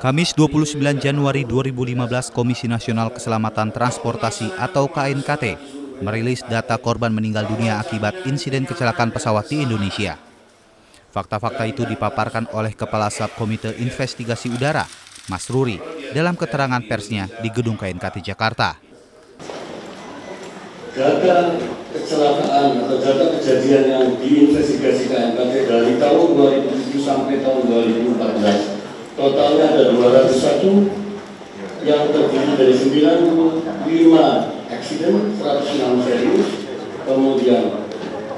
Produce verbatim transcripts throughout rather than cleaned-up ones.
Kamis dua puluh sembilan Januari dua ribu lima belas, Komisi Nasional Keselamatan Transportasi atau K N K T merilis data korban meninggal dunia akibat insiden kecelakaan pesawat di Indonesia. Fakta-fakta itu dipaparkan oleh Kepala Subkomite Investigasi Udara, Mas Ruri, dalam keterangan persnya di Gedung K N K T Jakarta. Data kecelakaan atau data kejadian yang diinvestigasi K N K T dari tahun dua ribu tujuh sampai tahun dua ribu empat belas. Totalnya ada dua ratus satu yang terdiri dari sembilan puluh lima eksiden, seratus enam serius, kemudian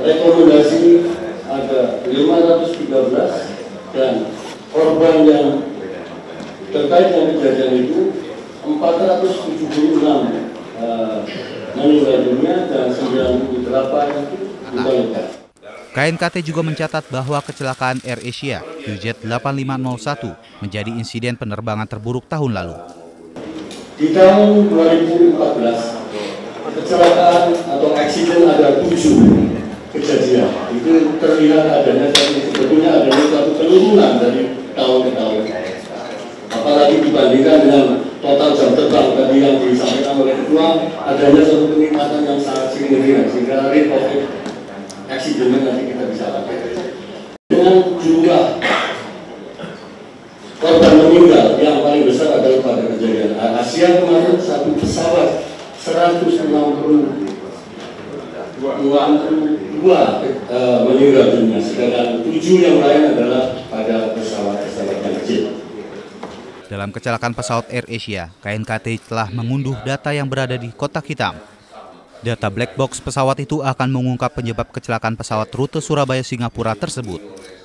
rekomendasi ada lima ratus tiga belas dan korban yang terkait dengan kejadian itu empat ratus tujuh puluh enam eh, meninggal dunia dan sembilan puluh delapan luka-luka. K N K T juga mencatat bahwa kecelakaan Air Asia Q Z delapan lima nol satu menjadi insiden penerbangan terburuk tahun lalu. Di tahun dua ribu empat belas, kecelakaan atau eksiden ada tujuh kejadian. Itu terlihat adanya sebetulnya adanya satu penurunan dari tahun ke tahun. Apalagi dibandingkan dengan total jam terbang tadi yang disampaikan oleh ketua, adanya satu peningkatan yang sangat signifikan sehingga rate of eksiden nanti kita bisa lakukan. Dengan jumlah korban meninggal yang paling besar adalah pada kejadian Air Asia kemarin, satu pesawat seratus enam puluh dua meninggal dunia, sedangkan tujuh yang lain adalah pada pesawat-pesawat yang kecil. Dalam kecelakaan pesawat Air Asia, K N K T telah mengunduh data yang berada di kotak hitam. Data black box pesawat itu akan mengungkap penyebab kecelakaan pesawat rute Surabaya-Singapura tersebut.